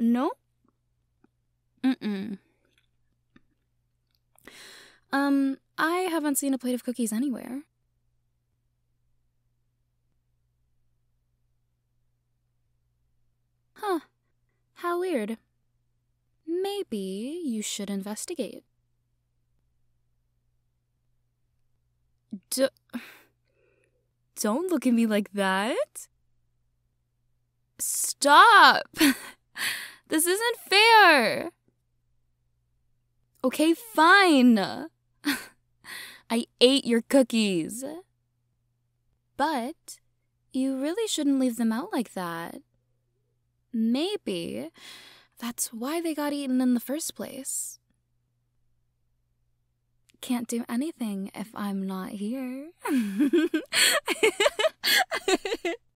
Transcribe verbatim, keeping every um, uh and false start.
No? Mm-mm. Um, I haven't seen a plate of cookies anywhere. Huh. How weird. Maybe you should investigate. D- Don't look at me like that. Stop! This isn't fair! Okay, fine. I ate your cookies. But you really shouldn't leave them out like that. Maybe that's why they got eaten in the first place. Can't do anything if I'm not here.